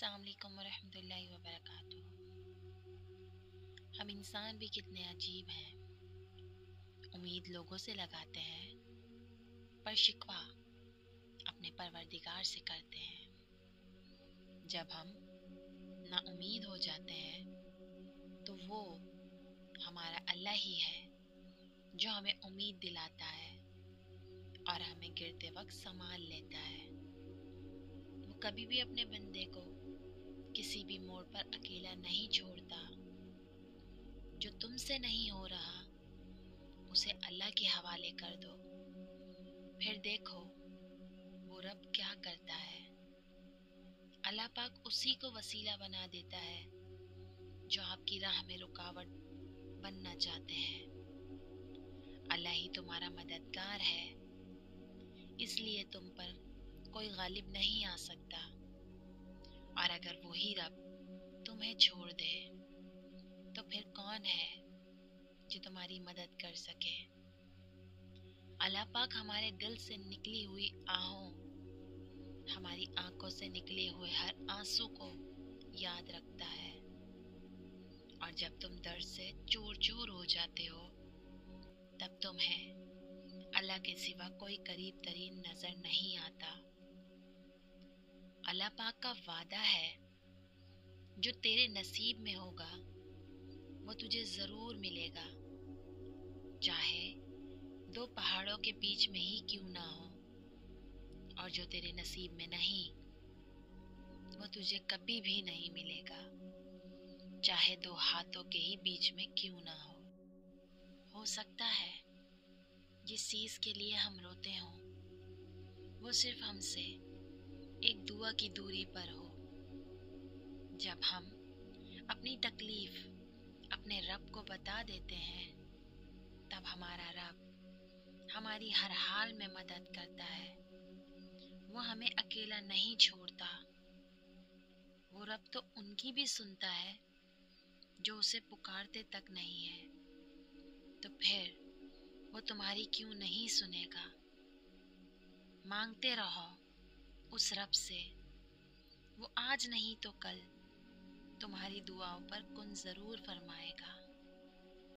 अस्सलाम वालेकुम वरहमतुल्लाहि वबरकातुहू। हम इंसान भी कितने अजीब हैं। उम्मीद लोगों से लगाते हैं पर शिकवा अपने परवरदिगार से करते हैं। जब हम ना उम्मीद हो जाते हैं तो वो हमारा अल्लाह ही है जो हमें उम्मीद दिलाता है और हमें गिरते वक्त संभाल लेता है। कभी भी अपने बंदे को किसी भी मोड़ पर अकेला नहीं छोड़ता। जो तुमसे नहीं हो रहा उसे अल्लाह के हवाले कर दो, फिर देखो वो रब क्या करता है। अल्लाह पाक उसी को वसीला बना देता है जो आपकी राह में रुकावट बनना चाहते हैं। अल्लाह ही तुम्हारा मददगार है, इसलिए तुम पर कोई गालिब नहीं आ सकता। और अगर वही रब तुम्हें छोड़ दे तो फिर कौन है जो तुम्हारी मदद कर सके। अल्लाह पाक हमारे दिल से निकली हुई आहों, हमारी आंखों से निकले हुए हर आंसू को याद रखता है। और जब तुम दर्द से चूर चूर हो जाते हो तब तुम्हें अल्लाह के सिवा कोई करीब तरीन नजर नहीं आता। अल्लाह पाक का वादा है जो तेरे नसीब में होगा वो तुझे ज़रूर मिलेगा, चाहे दो पहाड़ों के बीच में ही क्यों ना हो। और जो तेरे नसीब में नहीं वो तुझे कभी भी नहीं मिलेगा, चाहे दो हाथों के ही बीच में क्यों ना हो। हो सकता है जिस चीज़ के लिए हम रोते हों वो सिर्फ हमसे एक दुआ की दूरी पर हो। जब हम अपनी तकलीफ अपने रब को बता देते हैं तब हमारा रब हमारी हर हाल में मदद करता है। वो हमें अकेला नहीं छोड़ता। वो रब तो उनकी भी सुनता है जो उसे पुकारते तक नहीं है, तो फिर वो तुम्हारी क्यों नहीं सुनेगा। मांगते रहो उस रब से, वो आज नहीं तो कल तुम्हारी दुआओं पर कुन ज़रूर फरमाएगा।